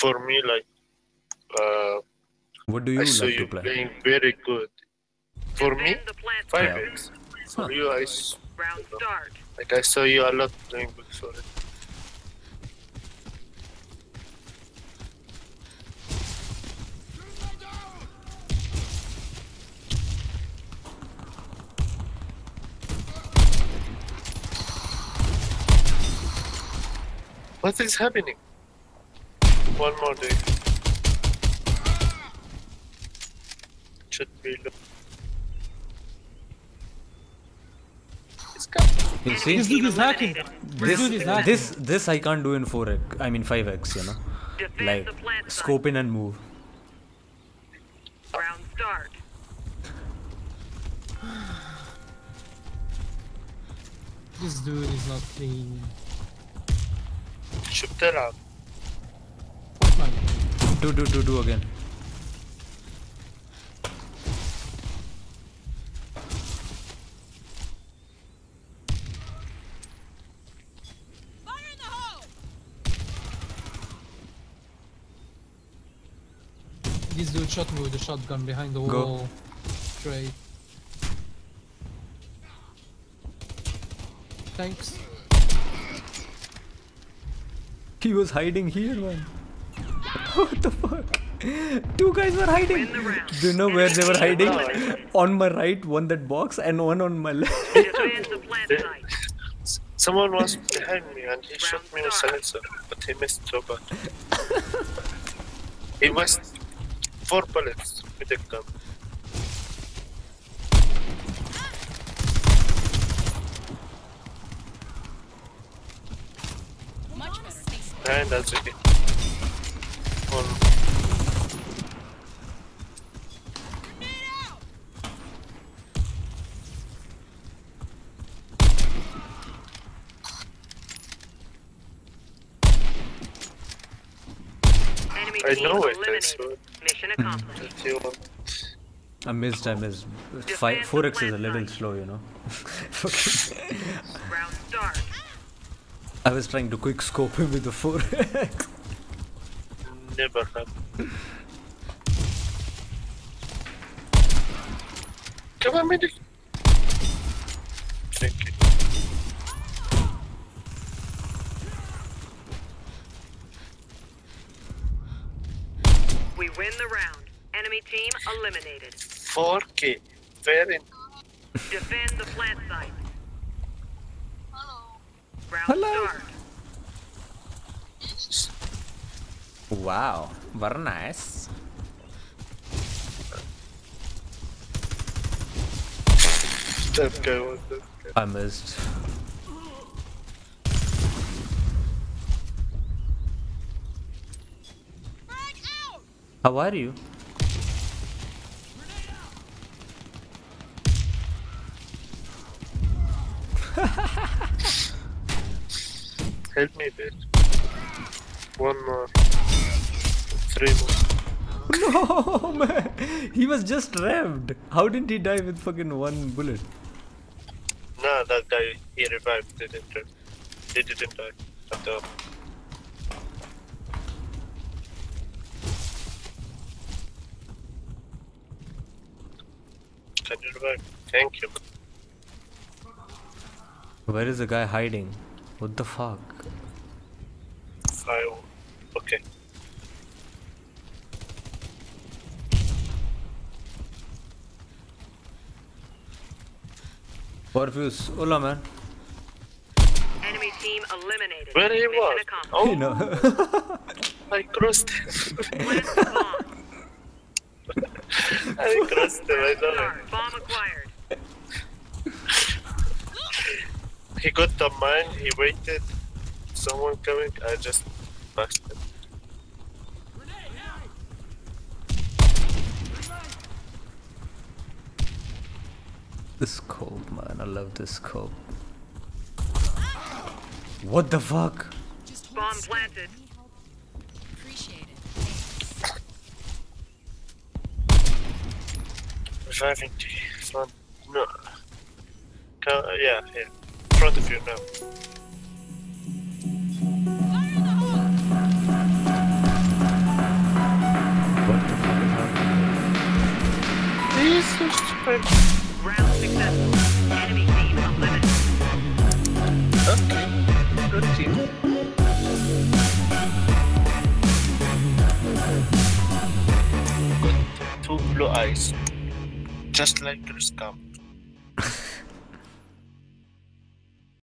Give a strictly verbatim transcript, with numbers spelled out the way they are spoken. for me, like, uh, what do you I like to you play? Playing very good. For me, five yeah. X. For huh. you, I, Round you know, like I saw you a lot playing good for it. What is happening? One more day. Should be low. It's coming. You see? This dude is hacking. This, this, this, this I can't do in four X. I mean five X, you know? Like, scope in and move. Round start. This dude is not playing. Shoot that out. Do, do, do, do again. Fire in the hole! This dude shot me with a shotgun behind the Go. wall. Straight. Thanks. He was hiding here, man. What the fuck? Two guys were hiding. Do you know where they were hiding? On my right, one that box, and one on my left. Someone was behind me and he shot me with a silencer, but he missed so bad. He missed four bullets with a gun. And that's okay. One. I know it. That's what. Mission accomplished. I missed. I missed. Five, four X is a little slow, you know. Round start. I was trying to quick scope him with the four X. Never happened. Come on, medic. Thank you. We win the round. Enemy team eliminated. four K. Fair in. Defend the plant site. Round Hello. Start. Wow, very nice. That guy was that guy. I missed. How are you? Help me, bitch. One more. Three more. No, man. He was just revved. How didn't he die with fucking one bullet? Nah, that guy, he revived. They didn't, they didn't die. At all. Can you revive? Thank you. Where is the guy hiding? What the fuck? Fire. Okay. Orpheus, hola man. Enemy team eliminated. Where he was? Oh, you know. I crossed him. I crossed him. I don't know. Bomb acquired. He got the mine, he waited, someone coming, I just passed him. This scope, man, I love this scope. What the fuck? Just bomb planted. Appreciate it. Driving to front. No. Uh, yeah, yeah. In front of you now. Fire in the hole! Round successful. Enemy team eliminated. Okay. Good team. Blue eyes, just like your scum.